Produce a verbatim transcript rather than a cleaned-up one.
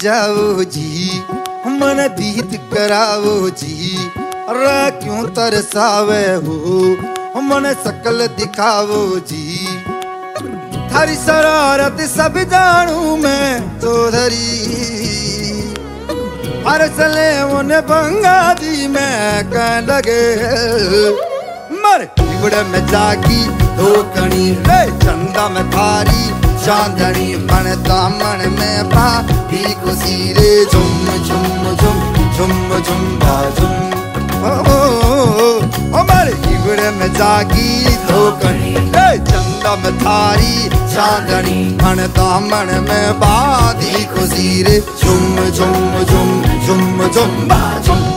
जाओ जी, मन बीत कराओ जी। रा क्यों तरसावे हो, मन सकल दिखाओ जी। थारी शरारत सब जानू मैं तो धरी, अरसले उन्हें भंगा दी मैं कह लगे। मर बिगड़े में जागी धोकनी चंदा में थारी चांदनी, मन दामन में पा भी खुशी रे। झुम झुम झुम झुम झुम बाजुम ओ मर बिगड़े में जागी धोकनी चंदा में थारी चांदनी, मन दामन में बाधी खुशी रे। झुम झुम झुम झुम झुम बाजुम।